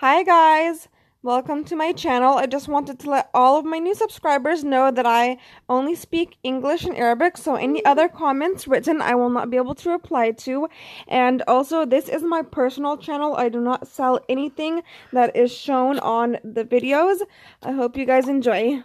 Hi guys, welcome to my channel. I just wanted to let all of my new subscribers know that I only speak English and Arabic, so any other comments written I will not be able to reply to. And also, this is my personal channel. I do not sell anything that is shown on the videos. I hope you guys enjoy.